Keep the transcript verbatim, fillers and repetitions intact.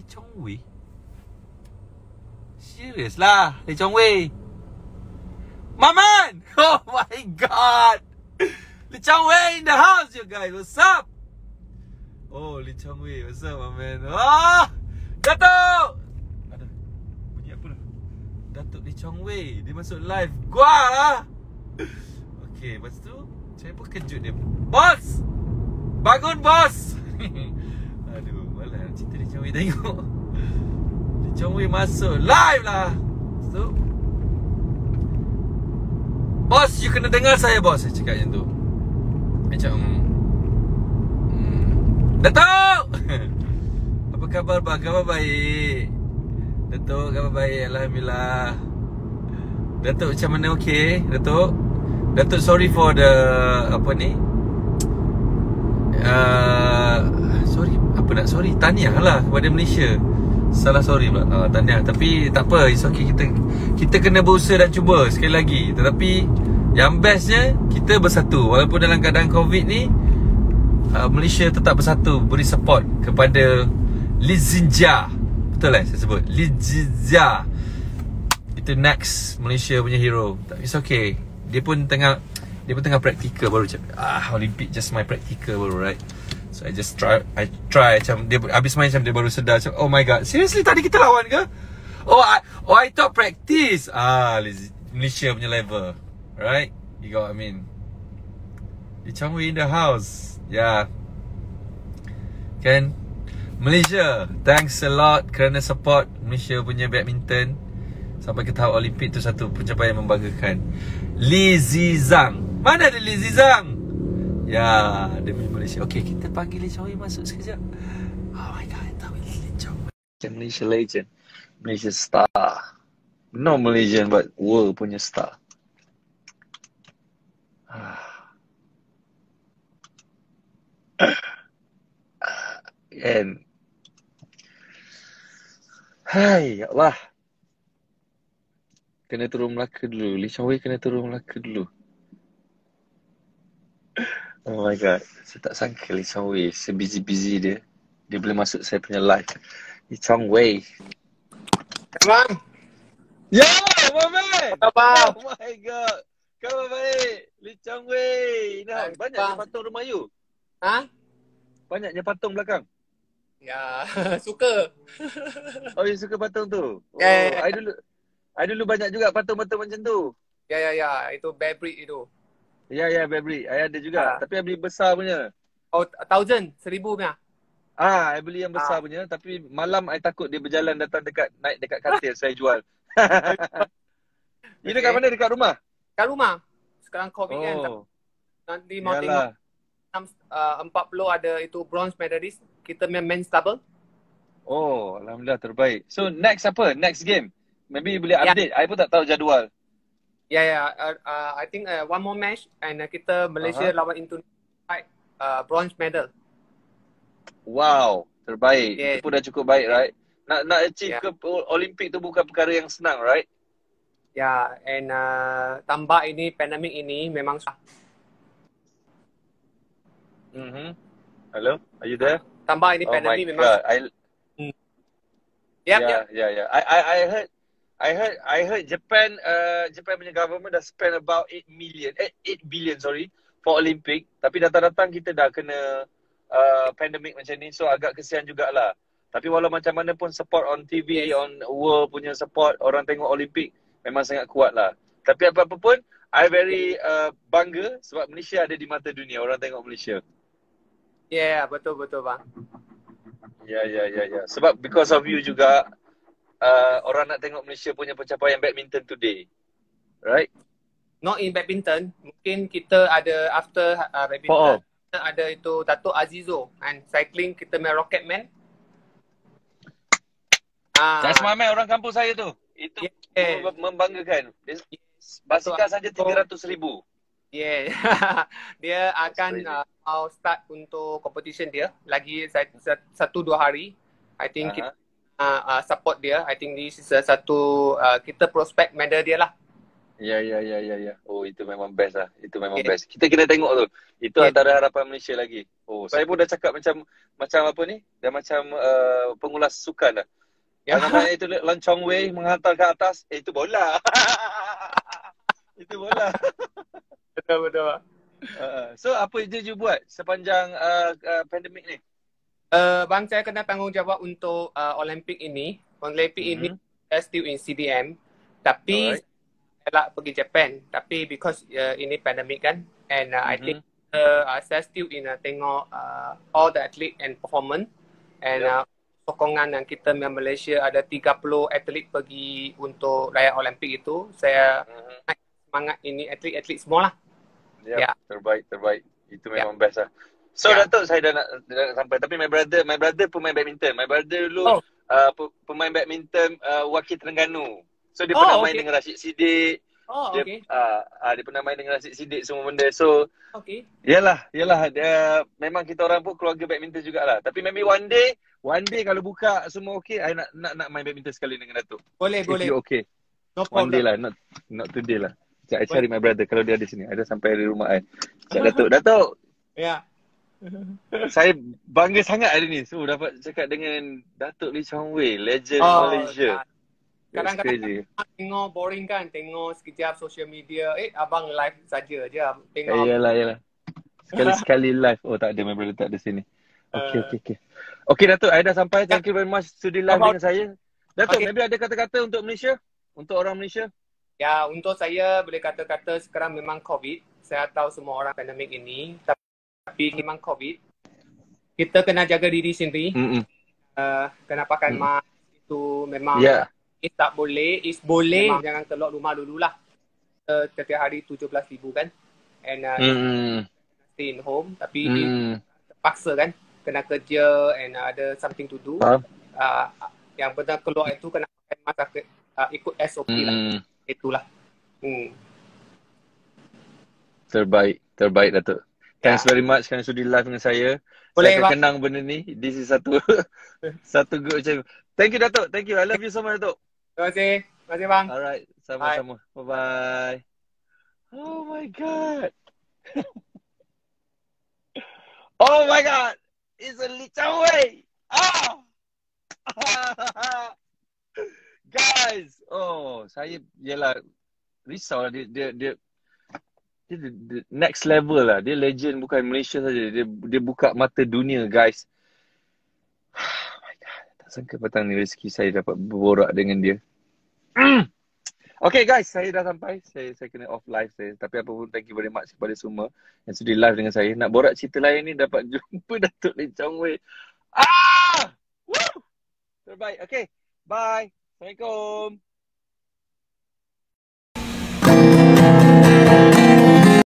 Lee Chong Wei? Serius lah, Lee Chong Wei. Maman! Oh my god! Lee Chong Wei in the house, you guys. What's up? Oh, Lee Chong Wei. What's up, Maman? Oh! Dato'! Ada bunyi apa lah? Dato' Lee Chong Wei. Dia masuk live. Gua lah! Okay, lepas tu saya pun kejut dia. Bos! Bangun, bos! Aduh, malah cerita Lee Chong Wei tengok. Lee Chong Wei masuk live lah. So, bos, you kena dengar saya, bos. Saya cakap macam tu. Macam hmm, Datuk! Apa khabar, bang? Khabar baik. Datuk, khabar baik. Alhamdulillah. Datuk, macam mana? Okey, Datuk? Datuk, sorry for the apa ni? Uh, sorry. Apa nak sorry? Tahniah lah kepada Malaysia. Salah sorry pula, uh, tahniah. Tapi tak apa, it's okay. Kita kita kena berusaha dan cuba sekali lagi. Tetapi yang bestnya, kita bersatu. Walaupun dalam keadaan COVID ni, uh, Malaysia tetap bersatu. Beri support kepada Lizinja. Betul lah saya sebut Lizinja. Itu next Malaysia punya hero. It's okay. Dia pun tengah Dia pun tengah practical baru. Ah, Olympic just my practical baru, right? So I just try I try macam dia habis main macam dia baru sedar macam, oh my god, seriously tadi kita lawan ke? Oh I, oh I thought practice. Ah, Malaysia punya level. Right? You got what I mean? Lee Chong Wei in the house. Yeah. Kan? Malaysia, thanks a lot kerana support Malaysia punya badminton sampai ke tahap Olimpik tu. Satu pencapaian yang membanggakan. Lee Zizang. Mana ada Lee Zizang? Ya, dia punya Malaysia. Okey, kita panggil Lee Chong Wei masuk sekejap. Oh my god, I thought we Lee Chong Wei. Malaysia legend. Malaysia star. No Malaysian but world punya star. And hai, ya Allah. Kena turun Melaka dulu. Lee Chong Wei kena turun Melaka dulu. Oh my god, saya tak sangka Lee Chong Wei sebusy-busy dia, dia boleh masuk saya punya live. Lee Chong Wei. Abang. Yo, Mamat. Abang. Oh my god. Khabar baik. Lee Chong Wei. Nah, banyaknya patung rumah you. Ha? Banyaknya patung belakang. Ya, suka. Oh, you suka patung tu. Oh, yeah, yeah, yeah. I dulu I dulu banyak juga patung-patung macam tu. Ya yeah, ya yeah, ya, yeah. Itu fabric itu. Ya, ya, Bebri. I ada juga. Ha. Tapi I beli besar punya. Oh, thousand? Seribu punya? Ah, I beli yang besar ha. punya. Tapi malam I takut dia berjalan datang dekat, naik dekat katil. Saya jual. You okay. Dekat mana? Dekat rumah? Dekat rumah. Sekarang COVID oh. kan. Nanti mau tengok. Empat puluh ada itu bronze medalist. Kita main men's double. Oh, Alhamdulillah terbaik. So, next apa? Next game? Maybe boleh update. Yeah. I pun tak tahu jadual. Ya, yeah, ya. Yeah. Uh, uh, I think uh, one more match and uh, kita Malaysia uh -huh. lawan Indonesia uh, bronze medal. Wow, terbaik. Yeah. Itu pun dah cukup baik, yeah. right? Nak nak achieve yeah. ke Olimpik tu bukan perkara yang senang, right? Ya, yeah. and uh, tambah ini pandemik ini memang susah. Mm-hmm. Hello, are you there? Tambah ini oh pandemik memang. I... Mm. Yep, yeah, yep. yeah, yeah. I I I heard I heard, I heard Japan, uh, Japan punya government dah spend about eight million, eh, eight billion sorry, for Olympic. Tapi datang-datang kita dah kena uh, pandemic macam ni, so agak kesian jugalah. Tapi walau macam mana pun support on T V, yes. on world punya support, orang tengok Olympic memang sangat kuat lah. Tapi apa-apa pun, I very uh, bangga sebab Malaysia ada di mata dunia, orang tengok Malaysia. Ya, yeah, betul-betul bang. Ya, yeah, ya, yeah, ya, yeah, ya. Yeah. Sebab because of you juga, Uh, orang nak tengok Malaysia punya pencapaian badminton today. Right? Not in badminton. Mungkin kita ada after uh, badminton. Oh. Kita ada itu Dato' Azizul. And cycling kita main rocket man. That's uh, my man. Orang kampung saya tu. Itu yeah. membanggakan. Basikal saja tiga ratus ribu. Yeah. Dia akan uh, mau start untuk competition dia. Lagi satu dua hari. I think uh-huh. kita Uh, uh, support dia. I think this is uh, satu uh, kita prospect medal dia lah. Ya, yeah, ya, yeah, ya, yeah, ya, yeah, ya. Yeah. Oh, itu memang best lah. Itu memang yeah. best. Kita kena tengok tu. Itu yeah. antara harapan Malaysia lagi. Oh, saya pun dah cakap macam macam apa ni? Dah macam uh, pengulas sukan dah. Yang namanya itu Lee Chong Wei menghantar ke atas, eh, itu bola. Itu bola. Betul-betul. Uh, so apa dia je buat sepanjang uh, uh, pandemik ni? Uh, bang, saya kena tanggungjawab untuk uh, Olimpik ini. Olimpik mm -hmm. ini saya still in C D M. Tapi alright, saya nak pergi Japan. Tapi because uh, ini pandemik kan. And uh, mm -hmm. I think uh, saya still in uh, tengok uh, all the athlete and performance. And yeah, uh, sokongan yang kita dengan Malaysia ada tiga puluh atlet pergi untuk layak Olimpik itu. Saya mm -hmm. semangat ini atlet-atlet semualah. Yep, yeah, terbaik, terbaik. Itu memang yeah, best lah. So yeah, Dato' saya dah nak, dah nak sampai. Tapi my brother, my brother pemain badminton. My brother dulu oh. uh, pemain badminton uh, wakil Terengganu. So dia oh, pernah okay. main dengan Rashid Sidik. Oh, dia, okay. uh, uh, dia pernah main dengan Rashid Sidik semua benda. So okay, yalah, yalah. Dia, memang kita orang pun keluarga badminton jugalah. Tapi maybe one day, one day kalau buka semua okay, I nak nak, nak main badminton sekali dengan Dato'. Boleh, If boleh. Okay. No one day lah, not, not today lah. Saya cari my brother kalau dia ada sini. Ada sampai di rumah saya. Cakap Dato'. Dato'. Ya. Saya bangga sangat hari ni. So dapat cakap dengan Dato' Lee Chong Wei. Legend oh, Malaysia. Kadang-kadang tengok boring kan. Tengok sekejap social media. Eh, abang live saja je. Tengok. Yalah, yalah. Sekali-sekali live. Oh, tak ada. My brother tak ada sini. Okay, uh, okay, okay. Okay, Dato'. Saya dah sampai. Thank you very much. Sudi live dengan saya. Dato', okay, maybe ada kata-kata untuk Malaysia? Untuk orang Malaysia? Ya, untuk saya boleh kata-kata sekarang memang COVID. Saya tahu semua orang pandemik ini. Tapi memang COVID. Kita kena jaga diri sendiri. Mm -mm. Uh, kena pakai mm. mask. Itu memang yeah, eh, tak boleh. Is boleh. Memang jangan keluar rumah dululah. Uh, setiap hari tujuh belas ribu kan. And uh, mm. stay in home. Tapi mm. terpaksa kan. Kena kerja and uh, ada something to do. Huh? Uh, yang benar keluar itu kena pakai mask. Uh, ikut S O P mm. lah. Itulah. Hmm. Terbaik, terbaik Dato'. Thanks yeah. very much kerana sudi live dengan saya. Boleh, saya akan kenang benda ni. This is satu satu good macam. Thank you Dato'. Thank you. I love you so much Dato'. Terima kasih. Terima kasih bang. Alright, sama-sama. Bye-bye. Oh my god. Oh my god. It's a Lee Chong Wei. Ah. Guys, oh saya ialah risau lah dia dia, dia dia dia next level lah. Dia legend bukan Malaysia saja. Dia dia buka mata dunia guys. Oh my god, tak sangka petang ni rezeki saya dapat berborak dengan dia. Mm. Okay guys, saya dah sampai. Saya saya kena off live saya. Tapi apa pun thank you very much kepada semua yang sudi live dengan saya. Nak borak cerita lain ni dapat jumpa Dato' Lee Chong Wei. Ah! Woo! Terbaik. Okay. Bye. Assalamualaikum.